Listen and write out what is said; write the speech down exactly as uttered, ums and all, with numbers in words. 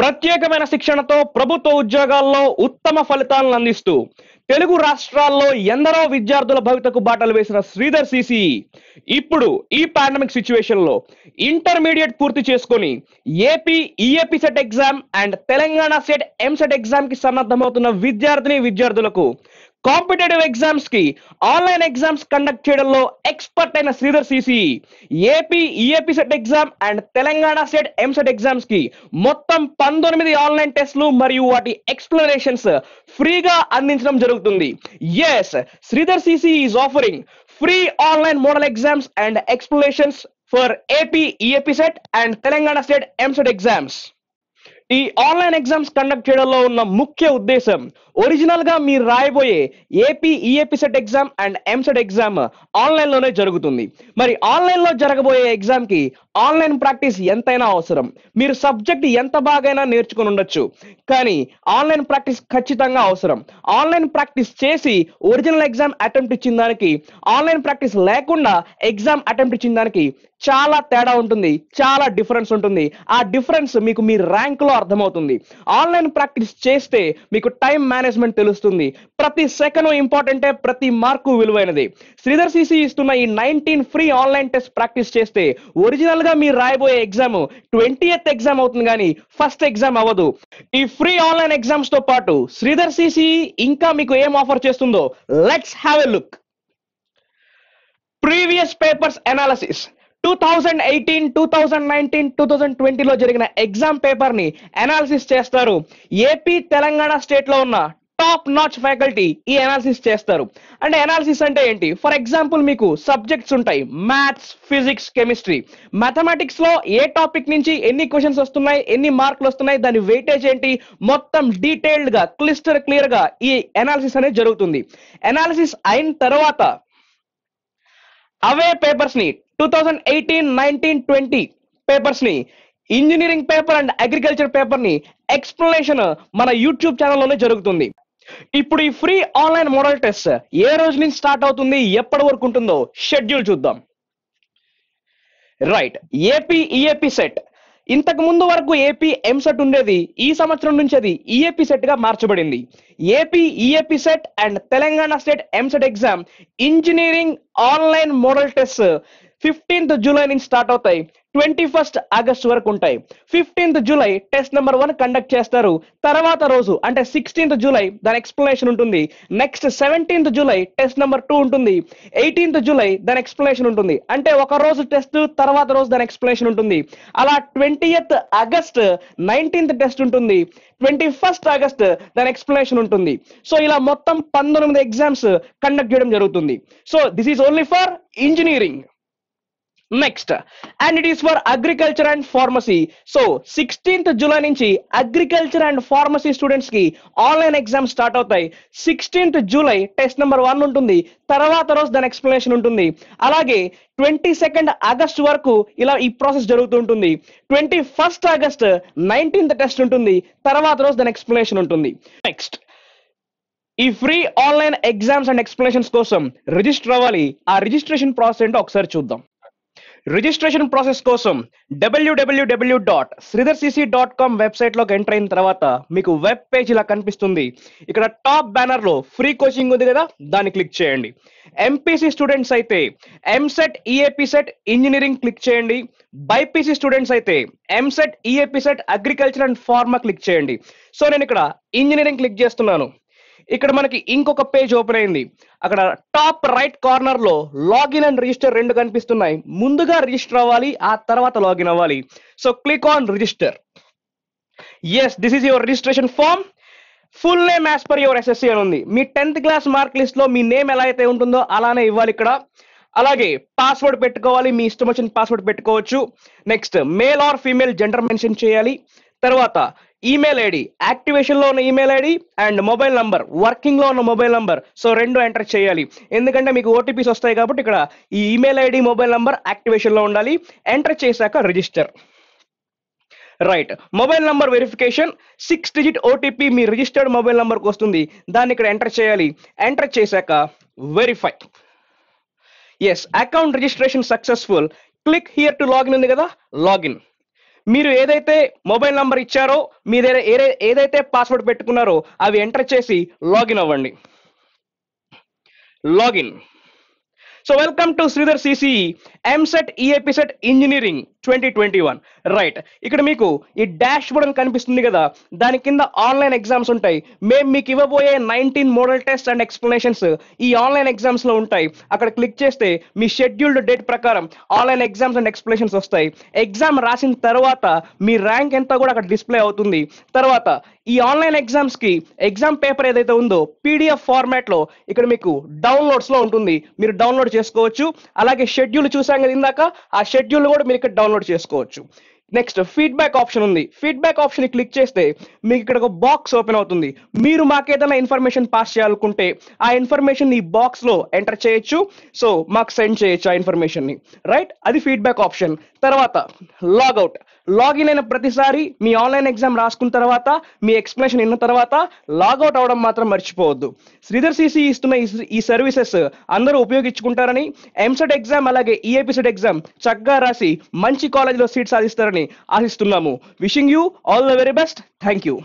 ప్రత్యేకమైన శిక్షణతో ప్రభుత్వ ఉద్యోగాల్లో ఉత్తమ ఫలితాలను అందిస్తూ తెలుగు రాష్ట్రాల్లో ఎందరో విద్యార్థుల భవితకు బాటలు వేసిన శ్రీధర్ సిసి ఇప్పుడు ఈ పాండమిక్ సిచ్యువేషన్ లో ఇంటర్మీడియట్ పూర్తి చేసుకొని AP EAP CET exam and Telangana CET EAMCET exam కి సన్నద్ధమవుతున్న విద్యార్థిని విద్యార్థులకు కాంపిటేటివ్ ఎగ్జామ్స్ కి ఆన్లైన్ ఎగ్జామ్స్ కండక్ట్ చేయడంలో ఎక్స్పర్ట్ అయిన Sridhar CC AP EAP CET exam and Telangana CET EAMCET exams కి మొత్తం పంతొమ్మిది ఆన్లైన్ టెస్టులు మరియు వాటి ఎక్స్ప్లెనేషన్స్ ఫ్రీగా అందించడం జరుగుతుంది. yes, Sridhar CC is offering free online model exams and explanations for A P EAPCET and Telangana State MCET exams. ఈ ఆన్లైన్ ఎగ్జామ్స్ కండక్ట్ చేయడంలో ఉన్న ముఖ్య ఉద్దేశం ఒరిజినల్ గా మీరు రాయబోయే AP EAPCET exam and EAMCET exam online లోనే జరుగుతుంది. మరి ఆన్లైన్ లో జరగబోయే ఎగ్జామ్ కి ఆన్లైన్ ప్రాక్టీస్ ఎంతైనా అవసరం. మీరు సబ్జెక్ట్ ఎంత బాగైనా నేర్చుకుని ఉండొచ్చు, కానీ ఆన్లైన్ ప్రాక్టీస్ ఖచ్చితంగా అవసరం. ఆన్లైన్ ప్రాక్టీస్ చేసి ఒరిజినల్ ఎగ్జామ్ అటెంప్ట్ ఇచ్చిన దానికి, ఆన్లైన్ ప్రాక్టీస్ లేకుండా ఎగ్జామ్ అటెంప్ట్ ఇచ్చిన దానికి చాలా తేడా ఉంటుంది, చాలా డిఫరెన్స్ ఉంటుంది. ఆ డిఫరెన్స్ మీకు మీ ర్యాంక్లో అర్థమవుతుంది. ఆన్లైన్ ప్రాక్టీస్ చేస్తే మీకు టైం మేనేజ్మెంట్ తెలుస్తుంది. ప్రతి సెకండ్ ఇంపార్టెంటే, ప్రతి మార్కు విలువైనది. శ్రీధర్ సిసి ఇస్తున్న ఈ nineteen free online test practice చేస్తే ఒరిజినల్ గా మీరు రాయబోయే ఎగ్జామ్ ట్వంటీయత్ ఎగ్జామ్ అవుతుంది, కానీ ఫస్ట్ ఎగ్జామ్ అవ్వదు. ఈ ఫ్రీ ఆన్లైన్ ఎగ్జామ్స్ తో పాటు శ్రీధర్ సిసి ఇంకా మీకు ఏం ఆఫర్ చేస్తుందో let's have a look. Previous papers analysis two thousand eighteen, two thousand nineteen, two thousand twenty లో జరిగిన ఎగ్జామ్ పేపర్ ని అనాలిసిస్ చేస్తారు. ఏపీ తెలంగాణ స్టేట్ లో ఉన్న టాప్ నాచ్ ఫ్యాకల్టీ ఈ అనాలిసిస్ చేస్తారు. అంటే అనాలిసిస్ అంటే ఏంటి? ఫర్ ఎగ్జాంపుల్ మీకు సబ్జెక్ట్స్ ఉంటాయి, మ్యాథ్స్, ఫిజిక్స్, కెమిస్ట్రీ. మ్యాథమెటిక్స్ లో ఏ టాపిక్ నుంచి ఎన్ని క్వశ్చన్స్ వస్తున్నాయి, ఎన్ని మార్కులు వస్తున్నాయి, దాని వెయిటేజ్ ఏంటి, మొత్తం డీటెయిల్డ్ గా క్లిస్టర్ క్లియర్ గా ఈ అనాలిసిస్ అనేది జరుగుతుంది. అనాలిసిస్ అయిన తర్వాత అవే పేపర్స్ ని two thousand eighteen, nineteen, twenty papers ని, engineering paper and agriculture paper ని ఎక్స్ప్లెనేషన్ మన యూట్యూబ్ ఛానల్లోనే జరుగుతుంది. ఇప్పుడు ఈ ఫ్రీ ఆన్లైన్ మోడల్ టెస్ట్ ఏ రోజు నుంచి స్టార్ట్ అవుతుంది, ఎప్పటి వరకు ఉంటుందో షెడ్యూల్ చూద్దాం. Right, AP EAP CET. ఇంతకు ముందు వరకు ఏపీ ఎంసెట్ ఉండేది, ఈ సంవత్సరం నుంచి అది ఈఏపీ సెట్ గా మార్చబడింది. AP EAP CET and Telangana state EAMCET exam engineering online model test fifteenth July నుంచి స్టార్ట్ అవుతాయి, ట్వంటీ ఫస్ట్ ఆగస్ట్ వరకు ఉంటాయి. Fifteenth July test number one conduct చేస్తారు. తర్వాత రోజు అంటే సిక్స్టీన్త్ జూలై దాని ఎక్స్ప్లెనేషన్ ఉంటుంది. Next seventeenth July test number two ఉంటుంది. ఎయిటీన్త్ జూలై దాని ఎక్స్ప్లెనేషన్ ఉంటుంది. అంటే ఒక రోజు టెస్ట్, తర్వాత రోజు దాని ఎక్స్ప్లెనేషన్ ఉంటుంది. అలా ట్వంటీయత్ ఆగస్ట్ నైన్టీన్త్ టెస్ట్ ఉంటుంది, ట్వంటీ ఫస్ట్ ఆగస్ట్ దాని ఎక్స్ప్లెనేషన్ ఉంటుంది. సో ఇలా మొత్తం పంతొమ్మిది ఎగ్జామ్స్ కండక్ట్ చేయడం జరుగుతుంది. So this is only for engineering. Next, and it is for agriculture and pharmacy. So sixteenth July నుంచి అగ్రికల్చర్ అండ్ ఫార్మసీ స్టూడెంట్స్ కి ఆన్లైన్ ఎగ్జామ్స్ స్టార్ట్ అవుతాయి. Sixteenth July test number one ఉంటుంది, తర్వాత రోజు దాని explanation ఉంటుంది. అలాగే ట్వంటీ సెకండ్ ఆగస్ట్ వరకు ఇలా ఈ ప్రాసెస్ జరుగుతూ ఉంటుంది. Twenty first August nineteenth test ఉంటుంది, తర్వాత రోజు దాని ఎక్స్ప్లెనేషన్ ఉంటుంది. నెక్స్ట్, ఈ free online exams and explanations కోసం రిజిస్టర్ అవ్వాలి. ఆ రిజిస్ట్రేషన్ ప్రాసెస్ ఏంటో ఒకసారి చూద్దాం. రిజిస్ట్రేషన్ ప్రాసెస్ కోసం WWW dot Sridhar CC dot com వెబ్సైట్లోకి ఎంటర్ అయిన తర్వాత మీకు వెబ్ పేజ్ ఇలా కనిపిస్తుంది. ఇక్కడ టాప్ బ్యానర్లో ఫ్రీ కోచింగ్ ఉంది కదా, దాన్ని క్లిక్ చేయండి. ఎంపీసీ స్టూడెంట్స్ అయితే ఎంసెట్ ఈఏపీసెట్ ఇంజనీరింగ్ క్లిక్ చేయండి. బైపీసీ స్టూడెంట్స్ అయితే EAMCET EAPCET agriculture and pharma click చేయండి. సో నేను ఇక్కడ ఇంజనీరింగ్ క్లిక్ చేస్తున్నాను. ఇక్కడ మనకి ఇంకొక పేజ్ ఓపెన్ అయింది. అక్కడ టాప్ రైట్ కార్నర్ లో లాగిన్ అండ్ రిజిస్టర్ రెండు కనిపిస్తున్నాయి. ముందుగా రిజిస్టర్ అవ్వాలి, ఆ తర్వాత లాగిన్ అవ్వాలి. So click on register. Yes, this is your registration form. Full name as per your SSC అని ఉంది. మీ టెన్త్ క్లాస్ మార్క్ లిస్ట్ లో మీ నేమ్ ఎలా అయితే ఉంటుందో అలానే ఇవ్వాలి ఇక్కడ. అలాగే పాస్వర్డ్ పెట్టుకోవాలి, మీ ఇష్టం వచ్చిన పాస్వర్డ్ పెట్టుకోవచ్చు. Next, male or female gender mention చేయాలి. తర్వాత ఈమెయిల్ ఐడి, యాక్టివేషన్ లో ఉన్న email ID and mobile number, working లో ఉన్న మొబైల్ నంబర్. సో రెండు ఎంటర్ చేయాలి, ఎందుకంటే మీకు ఓటీపీస్ వస్తాయి కాబట్టి ఇక్కడ ఈ email ID, mobile number activation లో ఉండాలి. ఎంటర్ చేశాక register. Right, mobile number verification six digit OTP మీ రిజిస్టర్డ్ మొబైల్ నంబర్కి వస్తుంది, దాన్ని ఇక్కడ ఎంటర్ చేయాలి. ఎంటర్ చేశాక verify. Yes, account registration successful. Click here to login ఉంది కదా, లాగిన్. మీరు ఏదైతే మొబైల్ నంబర్ ఇచ్చారో మీ దగ్గర ఏదైతే పాస్వర్డ్ పెట్టుకున్నారో అవి ఎంటర్ చేసి లాగిన్ అవ్వండి. Login. So welcome to Sridhar's C C EAMCET EAPCET Engineering twenty twenty-one. Right. ఇక్కడ మీకు ఈ డాష్ బోర్డ్ కనిపిస్తుంది కదా, దాని కింద ఆన్లైన్ ఎగ్జామ్స్ ఉంటాయి. మేము మీకు ఇవ్వబోయే nineteen model test and explanations ఈ ఆన్లైన్ ఎగ్జామ్స్ లో ఉంటాయి. అక్కడ క్లిక్ చేస్తే మీ షెడ్యూల్డ్ డేట్ ప్రకారం ఆన్లైన్ ఎగ్జామ్స్ అండ్ ఎక్స్ప్లెనేషన్స్ వస్తాయి. ఎగ్జామ్ రాసిన తర్వాత మీ ర్యాంక్ ఎంత కూడా అక్కడ డిస్ప్లే అవుతుంది. తర్వాత ఈ ఆన్లైన్ ఎగ్జామ్స్ కి ఎగ్జామ్ పేపర్ ఏదైతే ఉందో పీడిఎఫ్ ఫార్మాట్ లో ఇక్కడ మీకు డౌన్లోడ్స్ లో ఉంటుంది, మీరు డౌన్లోడ్ చేసుకోవచ్చు. అలాగే షెడ్యూల్ చూసాం కదా ఇందాక, ఆ షెడ్యూల్ కూడా మీరు ఇక్కడ డౌన్లోడ్ చేసుకోవచ్చు. నెక్స్ట్ ఫీడ్బ్యాక్ ఆప్షన్ ఉంది. ఫీడ్బ్యాక్ ఆప్షన్ క్లిక్ చేస్తే మీకు ఇక్కడ ఒక బాక్స్ ఓపెన్ అవుతుంది. మీరు మాకు ఏదైనా ఇన్ఫర్మేషన్ పాస్ చేయాలనుకుంటే ఆ ఇన్ఫర్మేషన్ ఈ బాక్స్ లో ఎంటర్ చేయొచ్చు. సో మాకు సెండ్ చేయొచ్చు ఆ ఇన్ఫర్మేషన్ ని. రైట్, అది ఫీడ్బ్యాక్ ఆప్షన్. తర్వాత లాగౌట్. లాగిన్ అయిన ప్రతిసారి మీ ఆన్లైన్ ఎగ్జామ్ రాసుకున్న తర్వాత మీ ఎక్స్ప్లెనేషన్ విన్న తర్వాత లాగౌట్ అవడం మాత్రం మర్చిపోవద్దు. శ్రీధర్ సిసి ఇస్తున్న ఈ సర్వీసెస్ అందరూ ఉపయోగించుకుంటారని, ఎంసెట్ ఎగ్జామ్ అలాగే ఈఏపీసెట్ ఎగ్జామ్ చక్కగా రాసి మంచి కాలేజీలో సీట్ సాధిస్తారని ఆశిస్తున్నాము. Wishing you all the very best. Thank you.